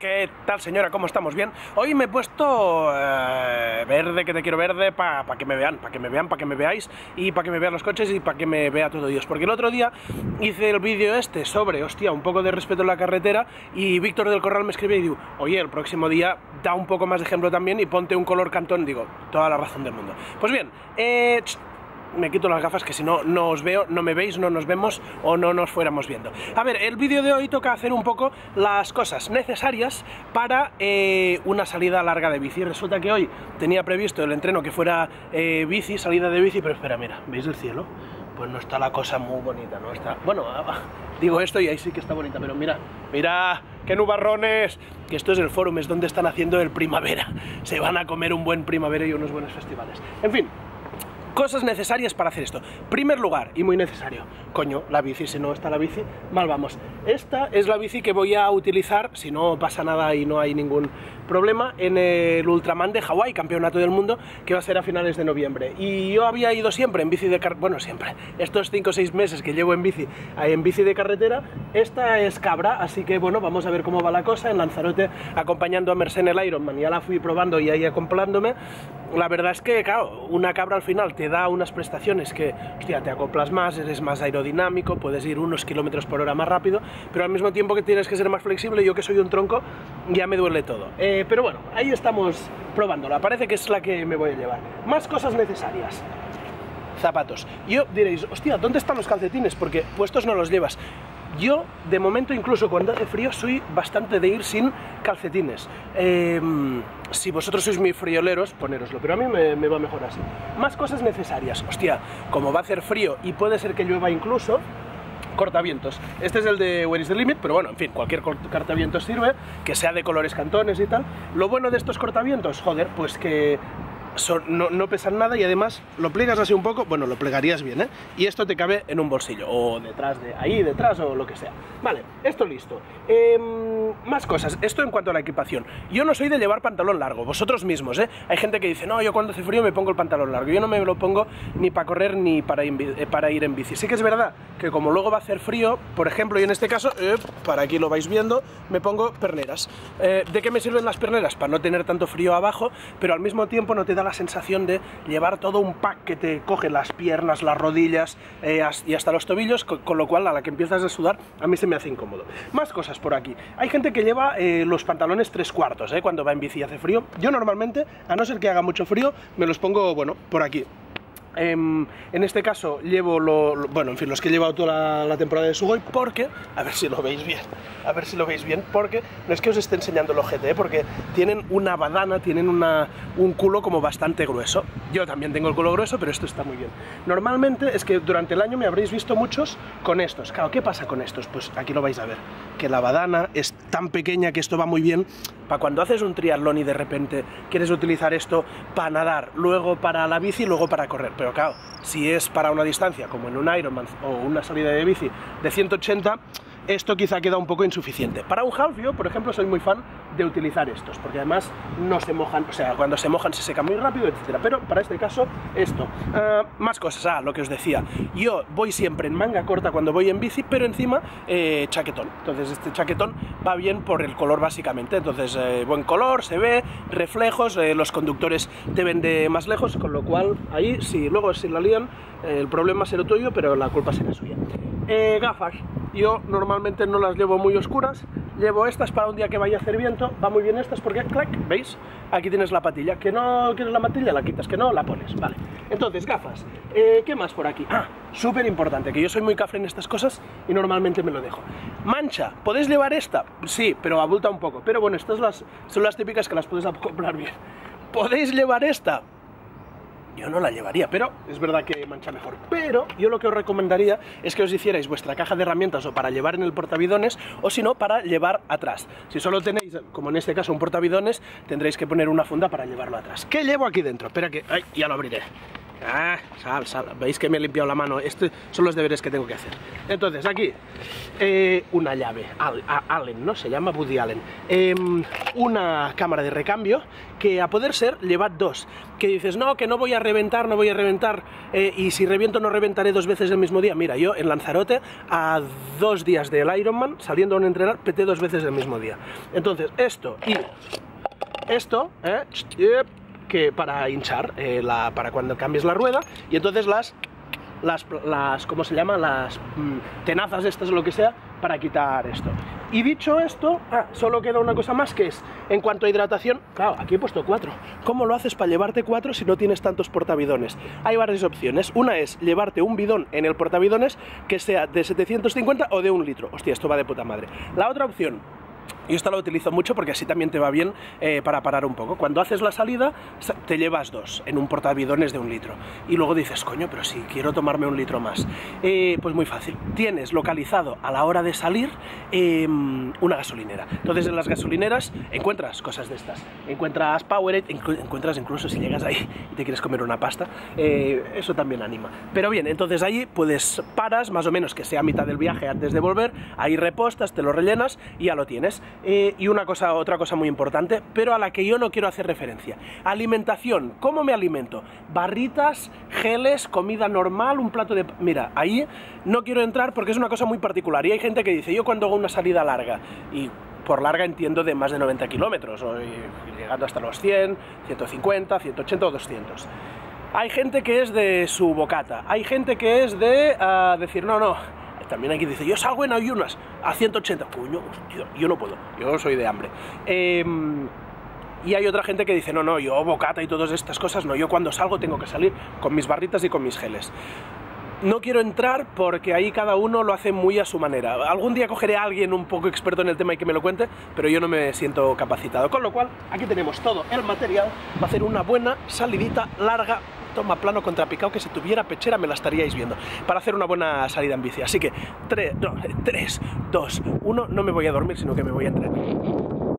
¿Qué tal, señora? ¿Cómo estamos? ¿Bien? Hoy me he puesto verde, que te quiero verde, para que me vean, para que me veáis, y para que me vean los coches y para que me vea todo Dios. Porque el otro día hice el vídeo este sobre, hostia, un poco de respeto en la carretera, y Víctor del Corral me escribió y digo, oye, el próximo día da un poco más de ejemplo también y ponte un color cantón. Digo, toda la razón del mundo. Pues bien, me quito las gafas, que si no, no os veo, no me veis, no nos vemos o no nos fuéramos viendo. A ver, el vídeo de hoy toca hacer un poco las cosas necesarias para una salida larga de bici. Resulta que hoy tenía previsto el entreno que fuera bici, salida de bici, pero espera, mira, ¿veis el cielo? Pues no está la cosa muy bonita, no está... Bueno, digo esto y ahí sí que está bonita, pero mira, mira, qué nubarrones, que esto es el Fórum, es donde están haciendo el primavera. Se van a comer un buen primavera y unos buenos festivales. En fin, cosas necesarias para hacer esto. Primer lugar, y muy necesario, coño, la bici. Si no está la bici, mal vamos. Esta es la bici que voy a utilizar, si no pasa nada y no hay ningún problema, en el Ultraman de Hawái, campeonato del mundo, que va a ser a finales de noviembre. Y yo había ido siempre en bici de carretera, bueno, siempre, estos 5 o 6 meses que llevo en bici de carretera. Esta es cabra, así que bueno, vamos a ver cómo va la cosa. En Lanzarote, acompañando a Mercedes en el Ironman, ya la fui probando y ahí acoplándome. La verdad es que, claro, una cabra al final te da unas prestaciones que, hostia, te acoplas más, eres más aerodinámico, puedes ir unos kilómetros por hora más rápido, pero al mismo tiempo que tienes que ser más flexible. Yo, que soy un tronco, ya me duele todo. Pero bueno, ahí estamos probándola, parece que es la que me voy a llevar. Más cosas necesarias. Zapatos. Yo diréis, hostia, ¿dónde están los calcetines? Porque puestos no los llevas. Yo, de momento, incluso cuando hace frío, soy bastante de ir sin calcetines. Si vosotros sois muy frioleros, ponéroslo, pero a mí me va mejor así. Más cosas necesarias. Hostia, como va a hacer frío y puede ser que llueva incluso, cortavientos. Este es el de Where is the limit, pero bueno, en fin, cualquier cortavientos sirve, que sea de colores cantones y tal. Lo bueno de estos cortavientos, joder, pues que... No pesan nada y además lo plegas así un poco, bueno, lo plegarías bien, ¿eh? Y esto te cabe en un bolsillo o detrás de ahí, detrás o lo que sea. Vale, esto listo. Más cosas, esto en cuanto a la equipación. Yo no soy de llevar pantalón largo, vosotros mismos, ¿eh? Hay gente que dice, no, yo cuando hace frío me pongo el pantalón largo. Yo no me lo pongo ni para correr ni para ir en bici. Sí que es verdad que como luego va a hacer frío, por ejemplo, y en este caso, para aquí lo vais viendo, me pongo perneras. ¿De qué me sirven las perneras? Para no tener tanto frío abajo, pero al mismo tiempo no te da la sensación de llevar todo un pack que te coge las piernas, las rodillas y hasta los tobillos, con lo cual a la que empiezas a sudar, a mí se me hace incómodo. Más cosas por aquí. Hay gente que lleva los pantalones 3/4 cuando va en bici y hace frío. Yo normalmente, a no ser que haga mucho frío, me los pongo, bueno, por aquí. En este caso llevo bueno, en fin, los que he llevado toda la temporada de Sugoi, porque, a ver si lo veis bien, a ver si lo veis bien, porque no es que os esté enseñando el OGT, porque tienen una badana, tienen un culo como bastante grueso. Yo también tengo el culo grueso, pero esto está muy bien. Normalmente es que durante el año me habréis visto muchos con estos. Claro, ¿qué pasa con estos? Pues aquí lo vais a ver, que la badana es tan pequeña que esto va muy bien para cuando haces un triatlón y de repente quieres utilizar esto para nadar, luego para la bici y luego para correr. Pero claro, si es para una distancia, como en un Ironman o una salida de bici de 180, esto quizá queda un poco insuficiente. Para un half, yo, por ejemplo, soy muy fan de utilizar estos, porque además no se mojan, o sea, cuando se mojan se secan muy rápido, etc. Pero para este caso, esto. Más cosas, lo que os decía. Yo voy siempre en manga corta cuando voy en bici, pero encima chaquetón. Entonces este chaquetón va bien por el color, básicamente. Entonces buen color, se ve, reflejos, los conductores te ven de más lejos, con lo cual ahí sí. Luego si la lían, el problema será tuyo, pero la culpa será suya. Gafas, yo normalmente no las llevo muy oscuras, llevo estas para un día que vaya a hacer viento, va muy bien estas porque, clac, ¿veis? Aquí tienes la patilla, que no quieres la patilla, la quitas, que no, la pones, vale. Entonces, gafas, ¿qué más por aquí? Ah, súper importante, que yo soy muy cafre en estas cosas y normalmente me lo dejo. Mancha, ¿podéis llevar esta? Sí, pero abulta un poco, pero bueno, estas son las típicas que las puedes acoplar bien. ¿Podéis llevar esta? Yo no la llevaría, pero es verdad que mancha mejor. Pero yo lo que os recomendaría es que os hicierais vuestra caja de herramientas, o para llevar en el portabidones, o si no, para llevar atrás. Si solo tenéis, como en este caso, un portabidones, tendréis que poner una funda para llevarlo atrás. ¿Qué llevo aquí dentro? Espera que... ¡Ay! Ya lo abriré. Ah, sal, sal. Veis que me he limpiado la mano. Estos son los deberes que tengo que hacer. Entonces, aquí, una llave. Allen, ¿no? Se llama Woody Allen. Una cámara de recambio que, a poder ser, llevad dos. Que dices, no, que no voy a reventar, no voy a reventar. Y si reviento, no reventaré dos veces el mismo día. Mira, yo en Lanzarote, a 2 días del Ironman, saliendo a un entrenar, peté 2 veces el mismo día. Entonces, esto y esto, que para hinchar, para cuando cambies la rueda, y entonces las ¿cómo se llama? Las tenazas estas o lo que sea, para quitar esto. Y dicho esto, solo queda una cosa más, que es, en cuanto a hidratación, claro, aquí he puesto 4. ¿Cómo lo haces para llevarte 4 si no tienes tantos portabidones? Hay varias opciones. Una es llevarte un bidón en el portabidones que sea de 750 o de 1 litro. Hostia, esto va de puta madre. La otra opción, yo esta la utilizo mucho porque así también te va bien para parar un poco. Cuando haces la salida te llevas 2 en un portavidones de 1 litro. Y luego dices, coño, pero si quiero tomarme 1 litro más. Pues muy fácil. Tienes localizado a la hora de salir una gasolinera. Entonces en las gasolineras encuentras cosas de estas. Encuentras Powerade, encuentras incluso, si llegas ahí y te quieres comer una pasta, eso también anima. Pero bien, entonces ahí puedes paras, más o menos que sea a mitad del viaje antes de volver, ahí repostas, te lo rellenas y ya lo tienes. Y otra cosa muy importante, pero a la que yo no quiero hacer referencia. Alimentación. ¿Cómo me alimento? Barritas, geles, comida normal, un plato de... Mira, ahí no quiero entrar porque es una cosa muy particular. Y hay gente que dice, yo cuando hago una salida larga, y por larga entiendo de más de 90 kilómetros, llegando hasta los 100, 150, 180 o 200. Hay gente que es de su bocata. Hay gente que es de decir, no, no. También aquí dice, yo salgo en ayunas a 180, coño, hostia, yo no puedo, yo soy de hambre. Y hay otra gente que dice, no, no, yo bocata y todas estas cosas, no, yo cuando salgo tengo que salir con mis barritas y con mis geles. No quiero entrar porque ahí cada uno lo hace muy a su manera. Algún día cogeré a alguien un poco experto en el tema y que me lo cuente, pero yo no me siento capacitado. Con lo cual, aquí tenemos todo el material para hacer una buena salidita larga, toma plano contrapicado, que si tuviera pechera me la estaríais viendo, para hacer una buena salida en bici. Así que 3, 2, 1, no me voy a dormir, sino que me voy a entrenar.